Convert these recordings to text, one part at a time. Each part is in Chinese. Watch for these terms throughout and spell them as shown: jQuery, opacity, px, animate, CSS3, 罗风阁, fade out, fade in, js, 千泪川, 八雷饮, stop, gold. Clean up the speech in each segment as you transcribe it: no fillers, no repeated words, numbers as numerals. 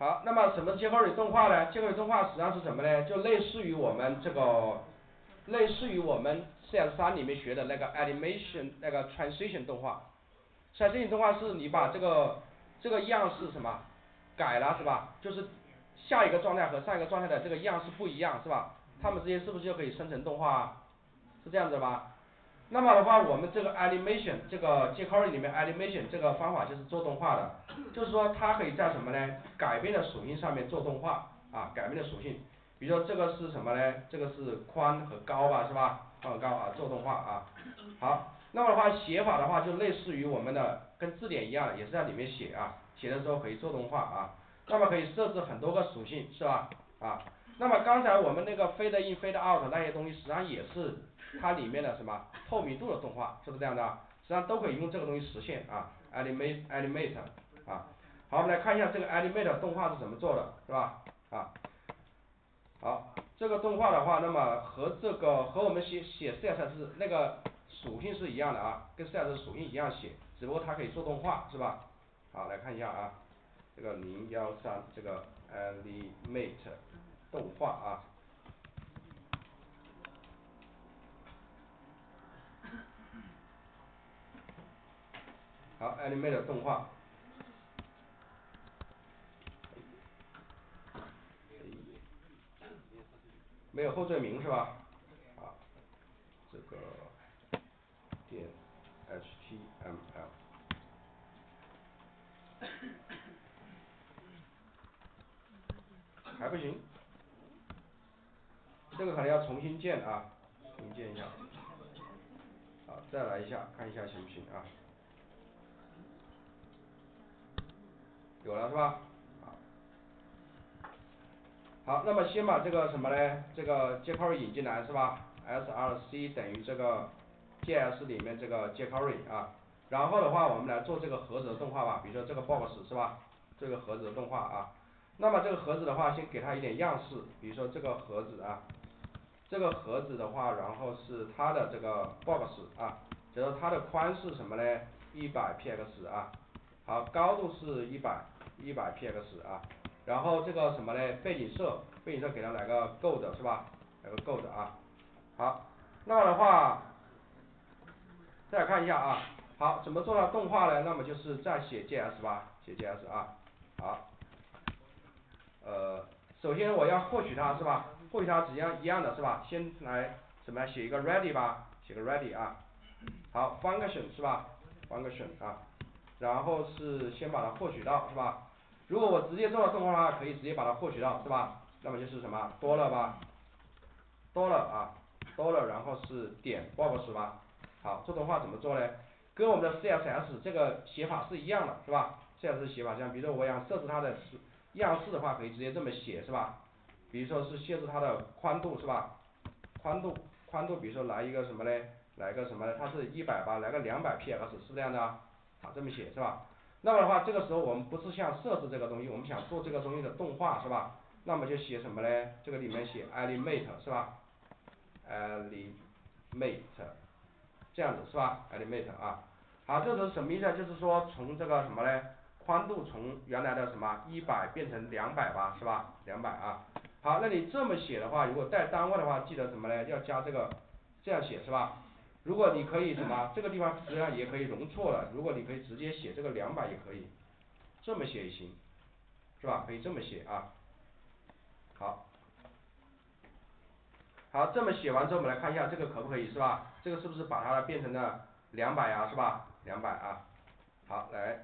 好，那么什么是jQuery动画呢？jQuery动画实际上是什么呢？就类似于我们 CS3 里面学的那个 animation 那个 transition 动画。transition 动画是你把这个样式什么改了是吧？就是下一个状态和上一个状态的这个样式不一样是吧？它们之间是不是就可以生成动画啊？是这样子的吧？那么的话，我们这个 animation 这个 jQuery 里面 animation 这个方法就是做动画的，就是说它可以在什么呢？改变的属性上面做动画啊，改变的属性。比如说这个是什么呢？这个是宽和高吧，是吧？宽和高啊，做动画啊。好，那么的话写法的话就类似于我们的跟字典一样的，也是在里面写啊，写的时候可以做动画啊。那么可以设置很多个属性是吧？啊，那么刚才我们那个 fade in fade out 那些东西实际上也是它里面的什么透明度的动画，是不是这样的啊？实际上都可以用这个东西实现啊 ，animate 啊。好，我们来看一下这个 animate 动画是怎么做的，是吧？啊。好，这个动画的话，那么和我们写 CSS 是那个属性是一样的啊，跟 CSS 属性一样写，只不过它可以做动画是吧？好，来看一下啊，这个013这个 animate 动画啊。好 ，animate 动画。没有后缀名是吧？啊，这个点 HTML 还不行，这个可能要重新建啊，重新建一下，好，再来一下，看一下行不行啊？有了是吧？好，那么先把这个什么呢？这个 jQuery 引进来是吧 ？src 等于这个 js 里面这个 jQuery 啊，然后的话我们来做这个盒子的动画吧，比如说这个 box 是吧？这个盒子的动画啊，那么这个盒子的话，先给它一点样式，比如说这个盒子啊，这个盒子的话，然后是它的这个 box 啊，就是说它的宽是什么呢？100px 啊，好，高度是100px 啊。然后这个什么呢？背景色给它来个 gold 是吧？来个 gold 啊。好，那么的话，再来看一下啊。好，怎么做到动画呢？那么就是再写 JS 吧，写 JS 啊。好，首先我要获取它是吧？获取它只要一样的是吧？先来怎么来写一个 ready 吧，写个 ready 啊。好 ，function 是吧 ？function 啊。然后是先把它获取到是吧？如果我直接做了动画的话，可以直接把它获取到，是吧？那么就是什么多了吧，多了啊，多了，然后是点 box 吧。好，做动画怎么做呢？跟我们的 CSS 这个写法是一样的，是吧 ？CSS 写法像，比如说我想设置它的样式的话，可以直接这么写，是吧？比如说是设置它的宽度，是吧？宽度，比如说来一个什么呢？来个什么呢？它是100吧，来个200px， 是这样的啊？好，这么写，是吧？那么的话，这个时候我们不是想设置这个东西，我们想做这个东西的动画，是吧？那么就写什么呢？这个里面写 animate 是吧 ？animate 这样子是吧 ？animate 啊。好，这是什么意思啊？就是说从这个什么呢？宽度从原来的什么100变成200吧，是吧？200啊。好，那你这么写的话，如果带单位的话，记得什么呢？要加这个，这样写是吧？如果你可以什么，这个地方实际上也可以容错了。如果你可以直接写这个200也可以，这么写也行，是吧？可以这么写啊。好，好，这么写完之后，我们来看一下这个可不可以，是吧？这个是不是把它变成了200啊，是吧？200啊。好，来，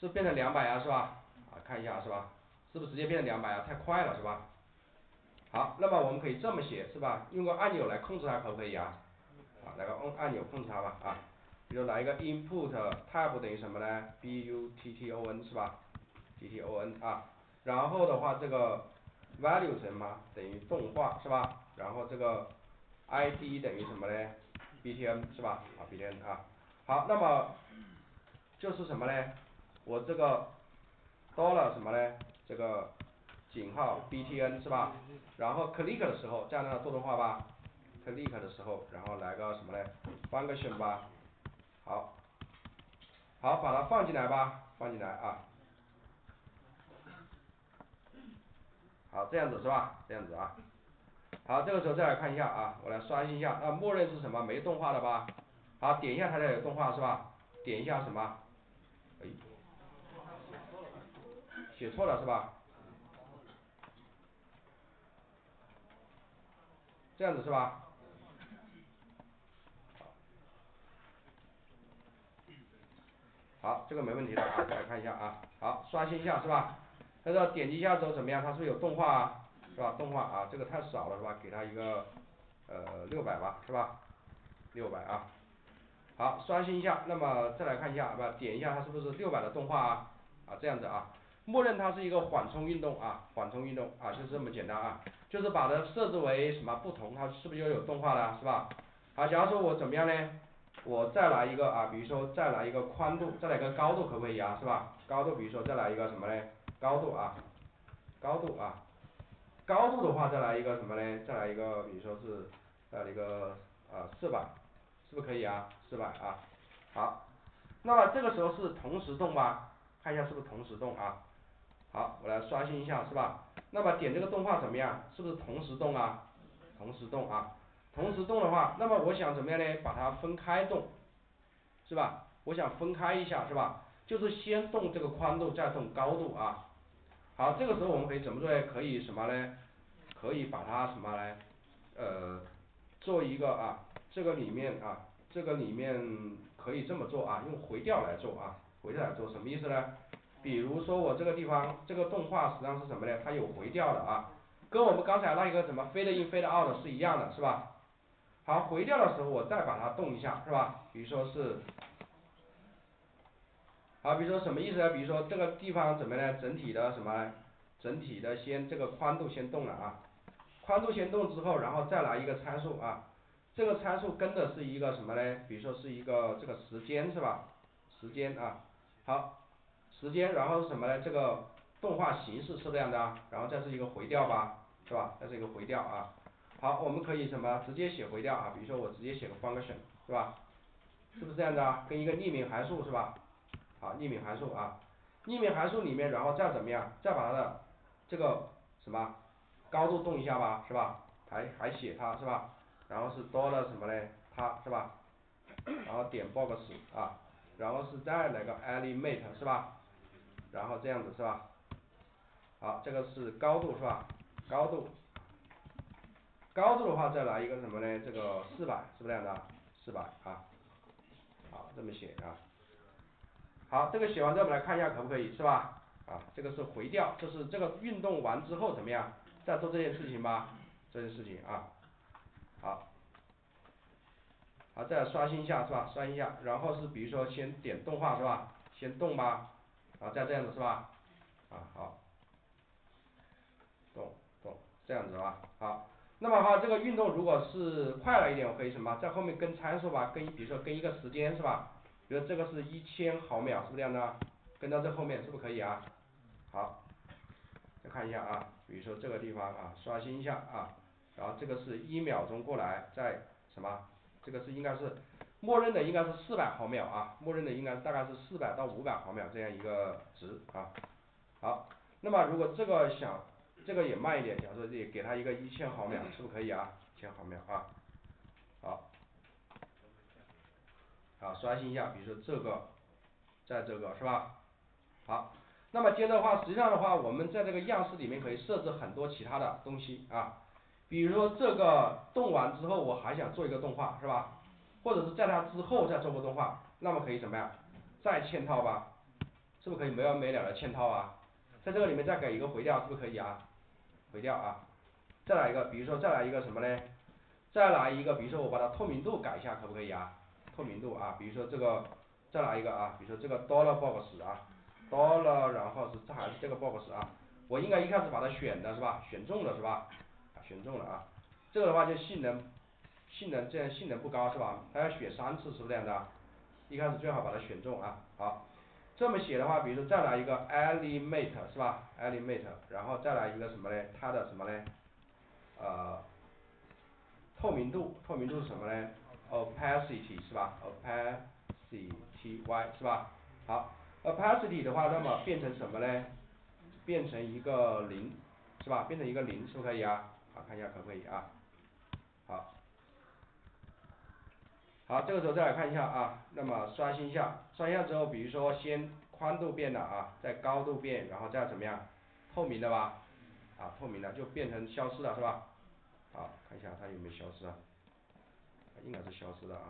是变成200啊，是吧？啊，看一下是吧？是不是直接变成200啊？太快了，是吧？好，那么我们可以这么写，是吧？用个按钮来控制它，可不可以啊？啊，来个按钮控制它吧，啊，比如来一个 input type 等于什么呢 ？button 是吧 ？button 啊，然后的话这个 value 什么等于动画是吧？然后这个 id 等于什么呢 ？btn 是吧？啊 ，btn 啊，好，那么就是什么呢？我这个多了什么呢？这个井号 btn 是吧？然后 click 的时候，这样的做动画吧 ，click 的时候，然后来个什么呢 ？function 吧。好，好，把它放进来吧，放进来啊。好，这样子是吧？这样子啊。好，这个时候再来看一下啊，我来刷新一下。那默认是什么？没动画的吧？好，点一下它才有动画是吧？点一下什么？哎，写错了是吧？这样子是吧？ 好，这个没问题的啊，大家看一下啊，好，刷新一下是吧？但是点击一下之后怎么样？它是不是有动画啊？是吧？动画啊，这个太少了是吧？给它一个600吧，是吧？600啊。好，刷新一下，那么再来看一下，是吧？点一下它是不是600的动画啊？啊，这样子啊，默认它是一个缓冲运动啊，缓冲运动啊，就是这么简单啊，就是把它设置为什么不同，它是不是就有动画了，是吧？好，假如说我怎么样呢？ 我再来一个啊，比如说再来一个宽度，再来一个高度可不可以啊？是吧？高度，比如说再来一个什么呢？高度啊，高度啊，高度的话再来一个什么呢？再来一个，比如说是一个400，是不是可以啊？400啊，好，那么这个时候是同时动吧？看一下是不是同时动啊？好，我来刷新一下是吧？那么点这个动画怎么样？是不是同时动啊？同时动啊。 同时动的话，那么我想怎么样呢？把它分开动，是吧？我想分开一下，是吧？就是先动这个宽度，再动高度啊。好，这个时候我们可以怎么做呢？可以什么呢？可以把它什么呢？做一个啊，这个里面啊，这个里面可以这么做啊，用回调来做啊，回调来做什么意思呢？比如说我这个地方这个动画实际上是什么呢？它有回调的啊，跟我们刚才那一个什么 fade in fade out 是一样的，是吧？ 好，回调的时候我再把它动一下，是吧？比如说是，好，比如说什么意思呢？比如说这个地方怎么呢？整体的什么呢？整体的先这个宽度先动了啊，宽度先动之后，然后再来一个参数啊，这个参数跟的是一个什么呢？比如说是一个这个时间是吧？时间啊，好，时间，然后是什么呢？这个动画形式是这样的啊，然后再是一个回调吧，是吧？再是一个回调啊。 好，我们可以什么直接写回调啊？比如说我直接写个 function 是吧？是不是这样的啊？跟一个匿名函数是吧？好，匿名函数啊，匿名函数里面，然后再怎么样，再把它的这个什么高度动一下吧，是吧？还写它是吧？然后是多了什么嘞？它是吧？然后点 box 啊，然后是再来个 element 是吧？然后这样子是吧？好，这个是高度是吧？高度。 高度的话，再来一个什么呢？这个400是不是这样的？400啊，好，这么写啊。好，这个写完之后，我们来看一下可不可以，是吧？啊，这个是回调，就是这个运动完之后怎么样，再做这件事情吧，这件事情啊。好，好，再来刷新一下是吧？刷新一下，然后是比如说先点动画是吧？先动吧，啊，再这样子是吧？啊，好，动动这样子吧，好。 那么哈，这个运动如果是快了一点，我可以什么，在后面跟参数吧，跟比如说跟一个时间是吧？比如这个是1000毫秒，是不是这样的？跟到这后面是不是可以啊？好，再看一下啊，比如说这个地方啊，刷新一下啊，然后这个是1秒钟过来，再什么？这个是应该是默认的应该是400毫秒啊，默认的应该大概是400到500毫秒这样一个值啊。好，那么如果这个想。 这个也慢一点，假如说也给它一个1000毫秒，是不是可以啊？1000毫秒啊，好，好，刷新一下，比如说这个，在这个是吧？好，那么接着的话，实际上的话，我们在这个样式里面可以设置很多其他的东西啊，比如说这个动完之后，我还想做一个动画是吧？或者是在它之后再做个动画，那么可以怎么样？再嵌套吧，是不是可以没完没了的嵌套啊？在这个里面再给一个回调，是不是可以啊？ 回调啊，再来一个，比如说再来一个什么呢？再来一个，比如说我把它透明度改一下，可不可以啊？透明度啊，比如说这个，再来一个啊，比如说这个 dollar box 啊 ，dollar 然后是这还是这个 box 啊，我应该一开始把它选的是吧？选中了是吧？啊，选中了啊，这个的话就性能这样性能不高是吧？它要选3次是不是这样的、啊？一开始最好把它选中啊，好。 这么写的话，比如说再来一个 element 是吧 ？element， 然后再来一个什么呢？它的什么呢？透明度是什么呢 ？opacity 是吧 ？opacity y 是吧？好 ，opacity 的话，那么变成什么呢？变成一个0，是吧？变成一个0，是不可以啊？好，看一下可不可以啊？好，好，这个时候再来看一下啊，那么刷新一下，刷新一下之后，比如说先宽度变了啊，再高度变，然后再怎么样？透明的吧？啊，透明的就变成消失了，是吧？好，看一下它有没有消失啊？应该是消失的啊。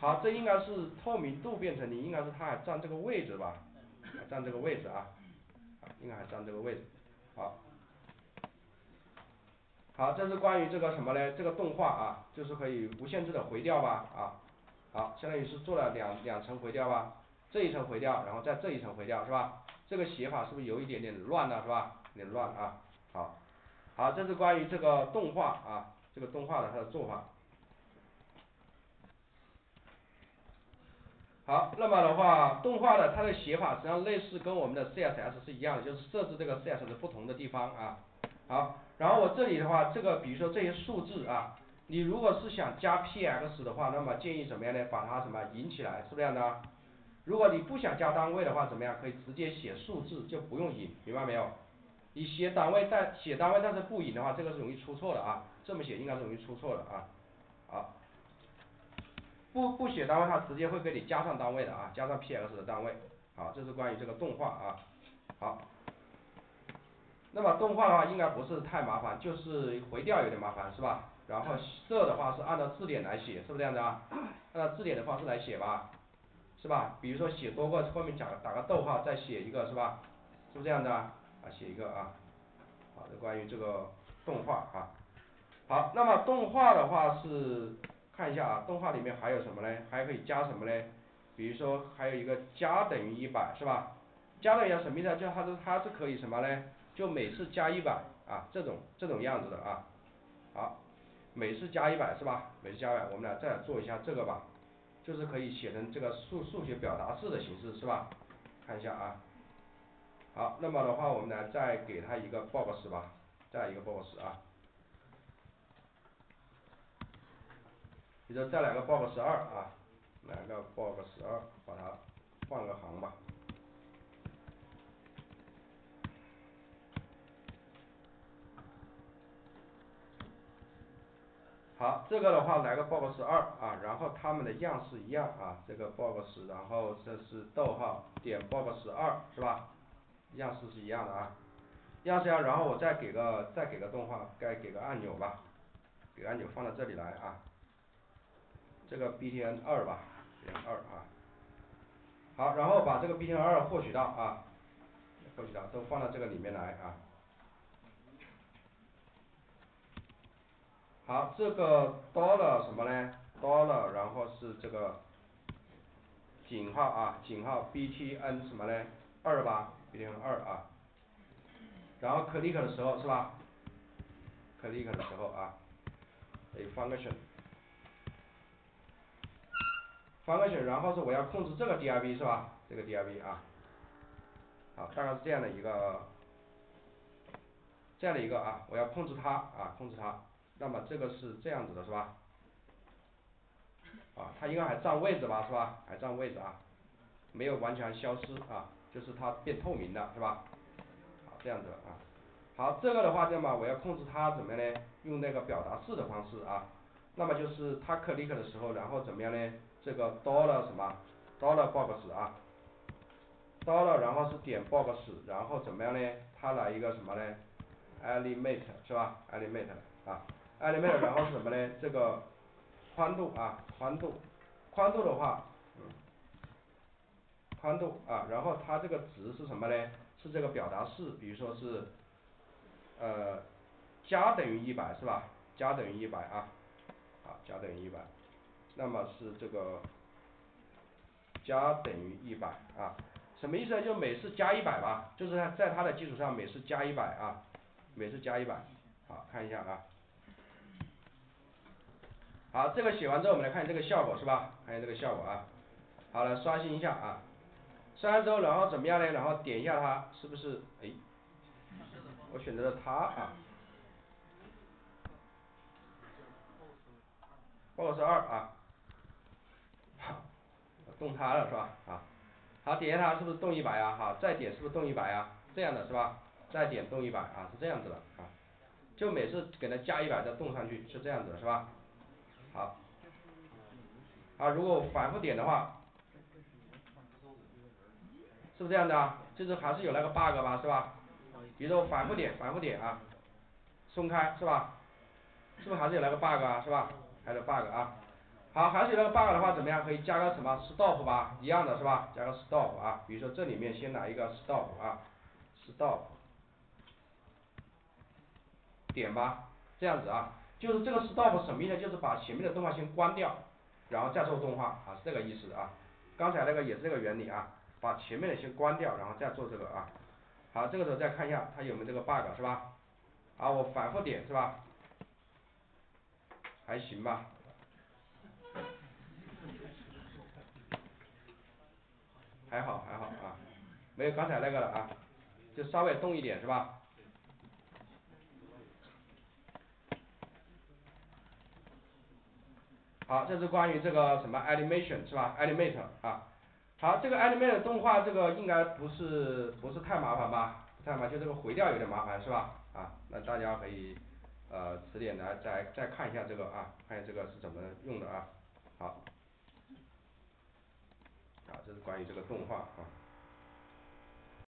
好，这应该是透明度变成0，应该是它还占这个位置吧，还占这个位置啊，应该还占这个位置。好，好，这是关于这个什么呢？这个动画啊，就是可以无限制的回调吧，啊，好，相当于是做了两层回调吧，这一层回调，然后再这一层回调是吧？这个写法是不是有一点点乱了是吧？有点乱啊。好，好，这是关于这个动画啊，这个动画的它的做法。 好，那么的话，动画的它的写法实际上类似跟我们的 CSS 是一样的，就是设置这个 CSS 不同的地方啊。好，然后我这里的话，这个比如说这些数字啊，你如果是想加 px 的话，那么建议怎么样呢？把它什么引起来，是这样的。如果你不想加单位的话，怎么样？可以直接写数字，就不用引，明白没有？你写单位但是不引的话，这个是容易出错的啊。这么写应该是容易出错的啊。好。 不写单位，它直接会给你加上单位的啊，加上 px 的单位。好，这是关于这个动画啊。好，那么动画的话应该不是太麻烦，就是回调有点麻烦是吧？然后这的话是按照字典来写，是不是这样子啊？按照字典的方式来写吧，是吧？比如说写多个，后面打个逗号，再写一个是吧？是不是这样子啊？啊，写一个啊。好，这关于这个动画啊。好，那么动画的话是。 看一下啊，动画里面还有什么呢？还可以加什么呢？比如说还有一个加等于100是吧？加等于什么意思啊？就它是可以什么呢？就每次加100啊，这种样子的啊。好，每次加100是吧？每次加100，我们俩再来做一下这个吧，就是可以写成这个数学表达式的形式是吧？看一下啊。好，那么的话我们来再给它一个 box 吧，再一个 box 啊。 比如说再来个 box 2啊，来个 box 2，把它换个行吧。好，这个的话来个 box 2啊，然后它们的样式一样啊，这个 box， 然后这是逗号点 box 2是吧？样式是一样的啊，样式一样，然后我再给个动画，该给个按钮吧，给个按钮放到这里来啊。 这个 btn 2吧 ，btn 2啊，好，然后把这个 btn 2获取到啊，获取到都放到这个里面来啊。好，这个 dollar 什么呢 ？dollar 然后是这个井号啊，井号 btn 什么呢？ 2吧 ，btn 2啊。然后 click 的时候是吧 ？click 的时候啊，得放个选。 function， 然后是我要控制这个 div 是吧？这个 div 啊，好，大概是这样的一个啊，我要控制它啊，控制它。那么这个是这样子的是吧？啊，它应该还占位置吧是吧？还占位置啊，没有完全消失啊，就是它变透明了是吧？好，这样子啊。好，这个的话，那么我要控制它怎么样呢？用那个表达式的方式啊。那么就是它 click 的时候，然后怎么样呢？ 这个 dollar 什么 dollar box 啊 ，dollar 然后是点 box， 然后怎么样呢？它来一个什么呢 ？element 是吧 ？element 啊 ，element 然后是什么呢？这个宽度啊，宽度的话，宽度啊，然后它这个值是什么呢？是这个表达式，比如说是加等于100是吧？加等于100啊，啊，加等于100。 那么是这个加等于100啊，什么意思呢？就每次加100吧，就是在它的基础上每次加100啊，每次加100。好，看一下啊。好，这个写完之后，我们来看这个效果是吧？看一下这个效果啊。好了，刷新一下啊。刷新之后，然后怎么样呢？然后点一下它，是不是？哎，我选择了它啊。 box 2啊。动它了是吧？啊，好，点一下它是不是动100啊？好，再点是不是动100啊？这样的是吧？再点动100啊，是这样子的啊，就每次给它加100再动上去，是这样子的是吧？好，啊，如果反复点的话，是不是这样的啊？就是还是有那个 bug 吧，是吧？比如说反复点，反复点啊，松开是吧？是不是还是有那个 bug 啊，是吧？还有 bug 啊。 好，还是有那个 bug 的话，怎么样？可以加个什么 stop 吧，一样的是吧？加个 stop 啊，比如说这里面先来一个 stop 啊 ，stop 点吧，这样子啊，就是这个 stop 什么意思？就是把前面的动画先关掉，然后再做动画啊，是这个意思啊。刚才那个也是这个原理啊，把前面的先关掉，然后再做这个啊。好，这个时候再看一下它有没有这个 bug 是吧？啊，我反复点是吧？还行吧。 还好还好啊，没有刚才那个了啊，就稍微动一点是吧？好，这是关于这个什么 animation 是吧 ？animate 啊，好，这个 animate 动画这个应该不是太麻烦吧？不太麻烦，就这个回调有点麻烦是吧？啊，那大家可以迟点来再看一下这个啊，看一下这个是怎么用的啊，好。啊，这是关于这个动画啊。